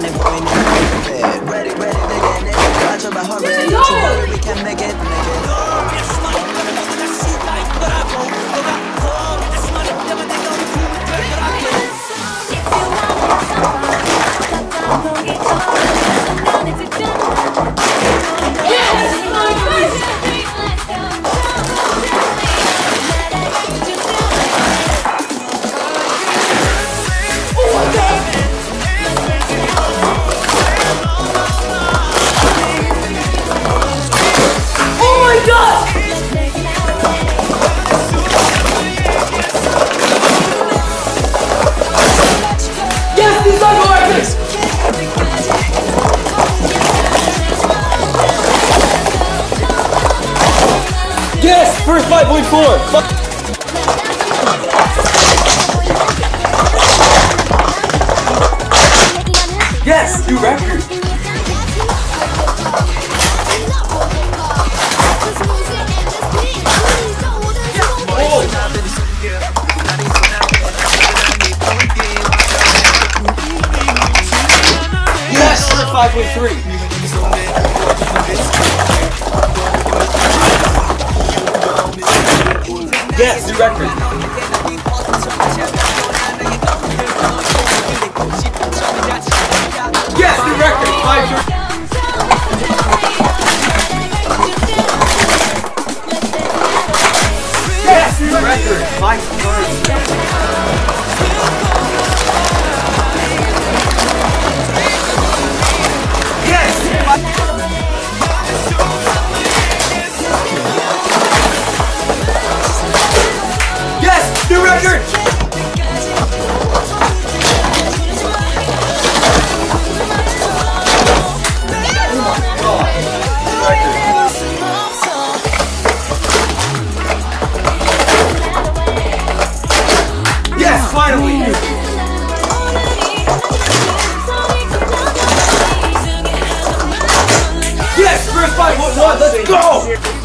shining point in the bed. Ready, ready, begin it. Watch about her, ready, we can make it. Yes! First 5.4! Yes! New record! Oh. Yes! 5.3! Yes, new record. Yes, new record. 5.3. Yes, new record. 5.3. Yes. New record! Yes, finally! Yes, first 5.1, let's go!